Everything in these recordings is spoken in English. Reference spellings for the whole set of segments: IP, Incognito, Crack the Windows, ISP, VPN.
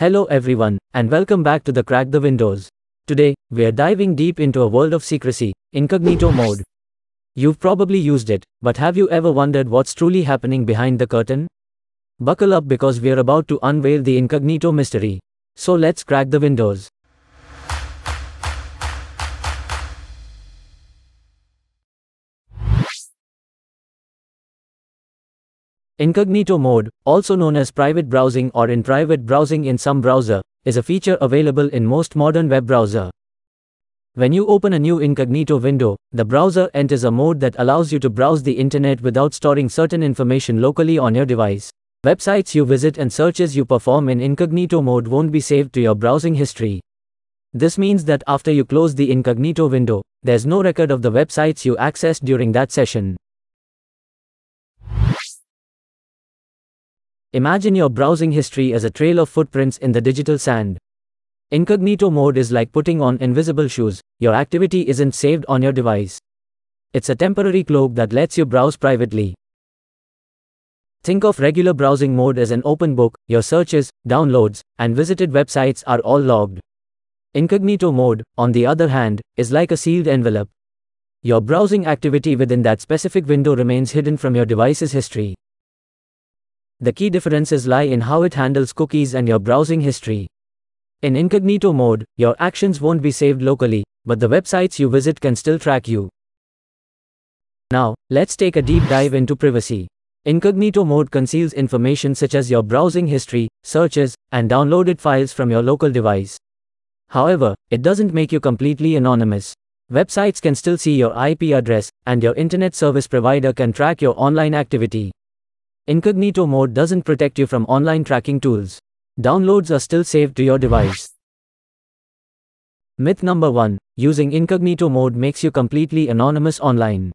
Hello everyone, and welcome back to the Crack the Windows. Today, we're diving deep into a world of secrecy, incognito mode. You've probably used it, but have you ever wondered what's truly happening behind the curtain? Buckle up because we're about to unveil the incognito mystery. So let's crack the windows. Incognito mode, also known as private browsing or in private browsing in some browser, is a feature available in most modern web browser. When you open a new incognito window, the browser enters a mode that allows you to browse the internet without storing certain information locally on your device. Websites you visit and searches you perform in incognito mode won't be saved to your browsing history. This means that after you close the incognito window, there's no record of the websites you accessed during that session. Imagine your browsing history as a trail of footprints in the digital sand. Incognito mode is like putting on invisible shoes. Your activity isn't saved on your device. It's a temporary cloak that lets you browse privately. Think of regular browsing mode as an open book. Your searches, downloads, and visited websites are all logged. Incognito mode, on the other hand, is like a sealed envelope. Your browsing activity within that specific window remains hidden from your device's history. The key differences lie in how it handles cookies and your browsing history. In incognito mode, your actions won't be saved locally, but the websites you visit can still track you. Now, let's take a deep dive into privacy. Incognito mode conceals information such as your browsing history, searches, and downloaded files from your local device. However, it doesn't make you completely anonymous. Websites can still see your IP address, and your internet service provider can track your online activity. Incognito mode doesn't protect you from online tracking tools. Downloads are still saved to your device. Myth number 1. Using incognito mode makes you completely anonymous online.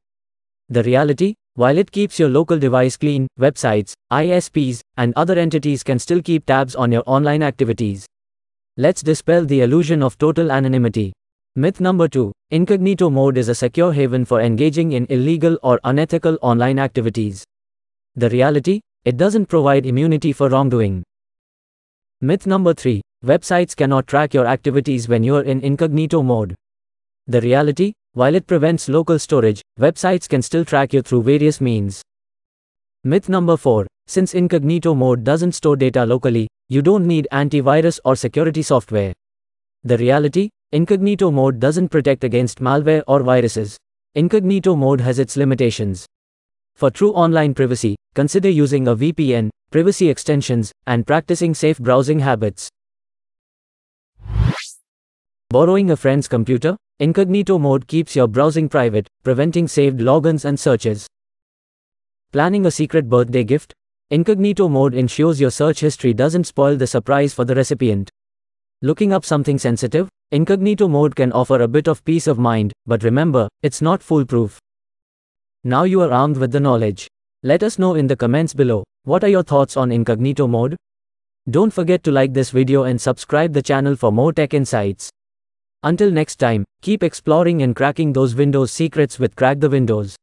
The reality? While it keeps your local device clean, websites, ISPs, and other entities can still keep tabs on your online activities. Let's dispel the illusion of total anonymity. Myth number 2. Incognito mode is a secure haven for engaging in illegal or unethical online activities. The reality? It doesn't provide immunity for wrongdoing. Myth number 3. Websites cannot track your activities when you're in incognito mode. The reality? While it prevents local storage, websites can still track you through various means. Myth number 4. Since incognito mode doesn't store data locally, you don't need antivirus or security software. The reality? Incognito mode doesn't protect against malware or viruses. Incognito mode has its limitations. For true online privacy, consider using a VPN, privacy extensions, and practicing safe browsing habits. Borrowing a friend's computer? Incognito mode keeps your browsing private, preventing saved logins and searches. Planning a secret birthday gift? Incognito mode ensures your search history doesn't spoil the surprise for the recipient. Looking up something sensitive? Incognito mode can offer a bit of peace of mind, but remember, it's not foolproof. Now you are armed with the knowledge. Let us know in the comments below, what are your thoughts on incognito mode? Don't forget to like this video and subscribe the channel for more tech insights. Until next time, keep exploring and cracking those Windows secrets with Crack the Windows.